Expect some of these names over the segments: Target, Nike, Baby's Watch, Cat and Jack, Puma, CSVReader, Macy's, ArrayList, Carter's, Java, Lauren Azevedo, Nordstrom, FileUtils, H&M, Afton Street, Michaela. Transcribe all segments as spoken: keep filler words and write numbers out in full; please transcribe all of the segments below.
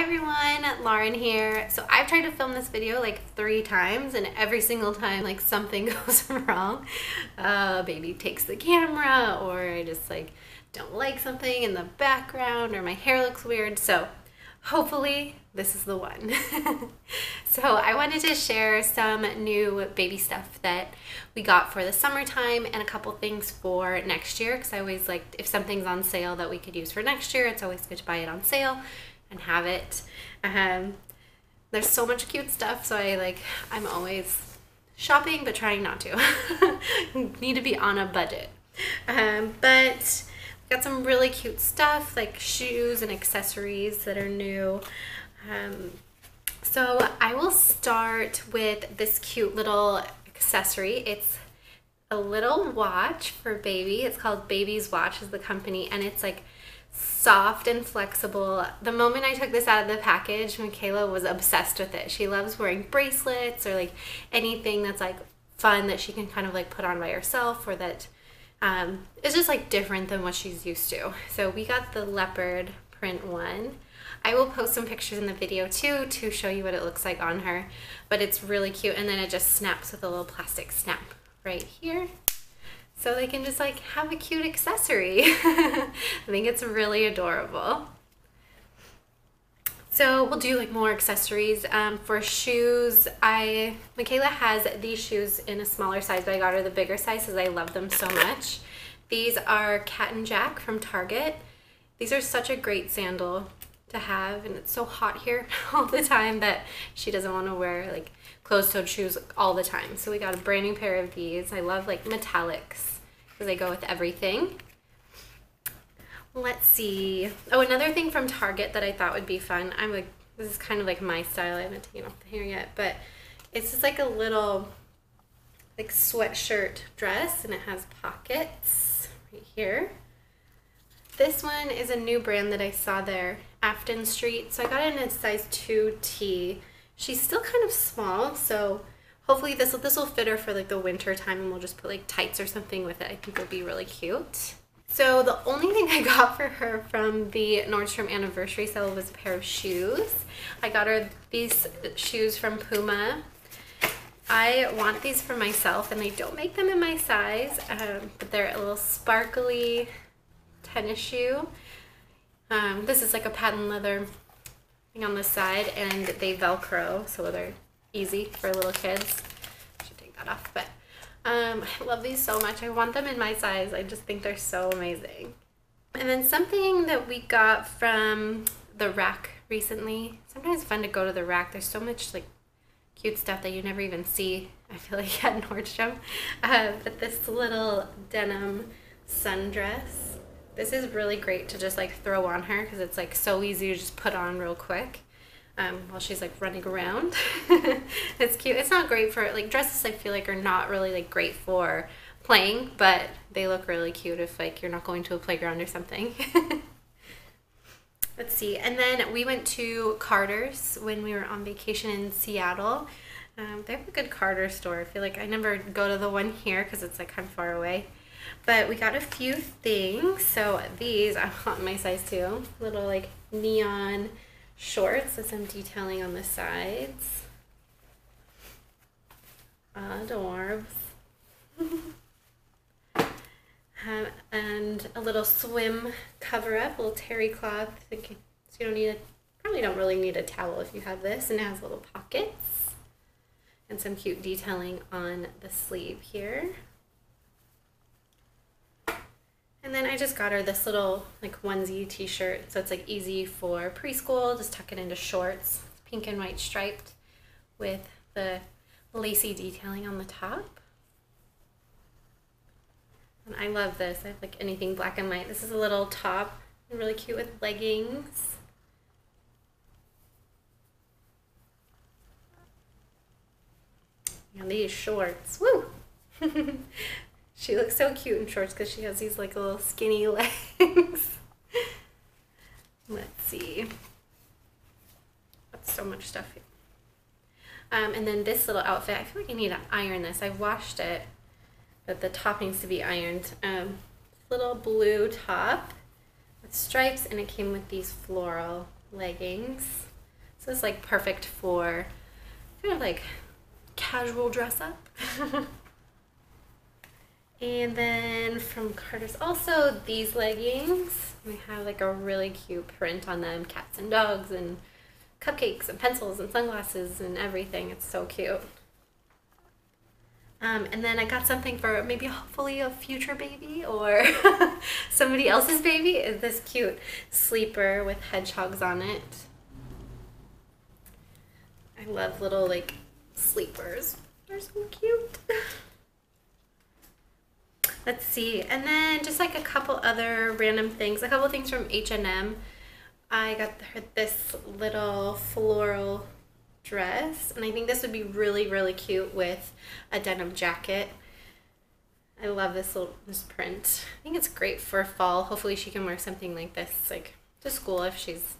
Hi everyone, Lauren here. So I've tried to film this video like three times and every single time like something goes wrong. Uh, baby takes the camera or I just like don't like something in the background or my hair looks weird. So hopefully this is the one. So I wanted to share some new baby stuff that we got for the summertime and a couple things for next year, because I always like if something's on sale that we could use for next year, it's always good to buy it on sale and have it. Um, there's so much cute stuff, so I like I'm always shopping but trying not to. Need to be on a budget. Um, but we got some really cute stuff like shoes and accessories that are new. Um, so I will start with this cute little accessory. It's a little watch for baby. It's called Baby's Watch is the company, and it's like soft and flexible. The moment I took this out of the package, Michaela was obsessed with it. She loves wearing bracelets or like anything that's like fun that she can kind of like put on by herself, or that um, is just like different than what she's used to. So we got the leopard print one. I will post some pictures in the video too to show you what it looks like on her, but it's really cute. And then it just snaps with a little plastic snap right here. So they can just like have a cute accessory. I think it's really adorable. So we'll do like more accessories. Um, for shoes, I Michaela has these shoes in a smaller size, but I got her the bigger size because I love them so much. These are Cat and Jack from Target. These are such a great sandal to have, and it's so hot here all the time that she doesn't want to wear like closed-toed shoes all the time. So we got a brand new pair of these. I love like metallics because they go with everything. Let's see. Oh, another thing from Target that I thought would be fun. I'm like, this is kind of like my style. I haven't taken off the hair yet, but it's just like a little like sweatshirt dress, and it has pockets right here. This one is a new brand that I saw there, Afton Street. So I got it in a size two T. She's still kind of small, so hopefully this will, this will fit her for like the winter time, and we'll just put like tights or something with it. I think it'll be really cute. So the only thing I got for her from the Nordstrom anniversary sale was a pair of shoes. I got her these shoes from Puma. I want these for myself, and they don't make them in my size, um, but they're a little sparkly tennis shoe. Um, this is like a patent leather thing on the side, and they Velcro, so they're easy for little kids. I should take that off, but um, I love these so much. I want them in my size. I just think they're so amazing. And then something that we got from the rack recently. Sometimes it's fun to go to the rack. There's so much like cute stuff that you never even see, I feel like, at Nordstrom. Uh, but this little denim sundress. This is really great to just like throw on her because it's like so easy to just put on real quick um, while she's like running around. It's cute. It's not great for like dresses, I feel like, are not really like great for playing, but they look really cute if like you're not going to a playground or something. Let's see. And then we went to Carter's when we were on vacation in Seattle. Um, they have a good Carter's store. I feel like I never go to the one here because it's like kind of far away. But we got a few things. So these, I want my size too. Little like neon shorts with some detailing on the sides. Adorbs. um, and a little swim cover up, a little terry cloth. So you don't need a, probably don't really need a towel if you have this. And it has little pockets and some cute detailing on the sleeve here. And then I just got her this little like onesie t-shirt, so it's like easy for preschool, just tuck it into shorts. It's pink and white striped with the lacy detailing on the top. And I love this. I have like anything black and white. This is a little top, really cute with leggings. And these shorts, woo! She looks so cute in shorts because she has these like little skinny legs. Let's see. That's so much stuff here. Um, and then this little outfit, I feel like I need to iron this. I washed it, but the top needs to be ironed. Um, little blue top with stripes, and it came with these floral leggings. So it's like perfect for kind of like casual dress up. And then from Carter's also these leggings. We have like a really cute print on them, cats and dogs and cupcakes and pencils and sunglasses and everything. It's so cute. Um, and then I got something for maybe hopefully a future baby or somebody else's baby. Is this cute sleeper with hedgehogs on it. I love little like sleepers. They're so cute. Let's see, and then just like a couple other random things, a couple things from H and M. I got her this little floral dress, and I think this would be really, really cute with a denim jacket. I love this little this print. I think it's great for fall. Hopefully she can wear something like this, like to school if she's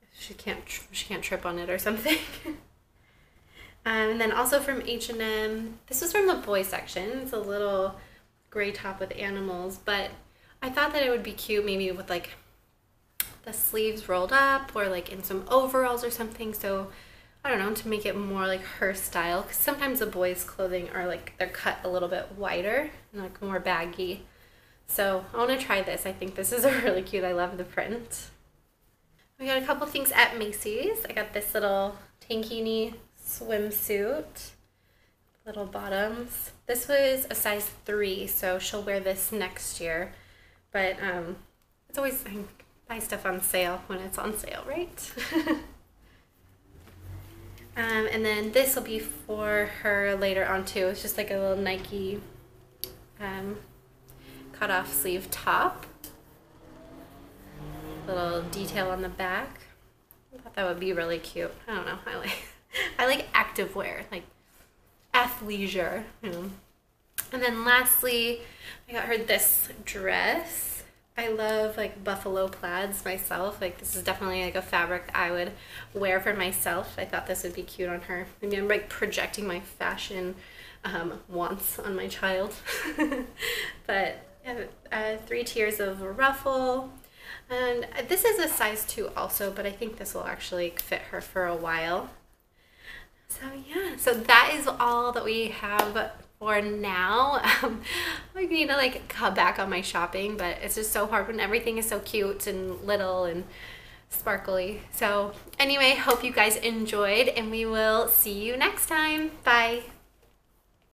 if she can't she can't trip on it or something. Um, and then also from H and M, this was from the boy section. It's a little gray top with animals, but I thought that it would be cute maybe with like the sleeves rolled up or like in some overalls or something. So I don't know, to make it more like her style, because sometimes the boys' clothing are like they're cut a little bit wider and like more baggy. So I want to try this. I think this is a really cute. I love the print. We got a couple things at Macy's. I got this little tankini swimsuit, little bottoms. This was a size three, so she'll wear this next year. But um, it's always I buy stuff on sale when it's on sale, right? um, and then this will be for her later on too. It's just like a little Nike um, cut off sleeve top. Little detail on the back. I thought that would be really cute. I don't know. I like I like active wear, like athleisure. You know. And then lastly, I got her this dress. I love like buffalo plaids myself. Like this is definitely like a fabric that I would wear for myself. I thought this would be cute on her. I mean, I'm like projecting my fashion um, wants on my child. But uh, three tiers of ruffle. And this is a size two also, but I think this will actually fit her for a while. So yeah, so that is all that we have for now. Um, I need to like cut back on my shopping, but it's just so hard when everything is so cute and little and sparkly. So anyway, hope you guys enjoyed, and we will see you next time. Bye.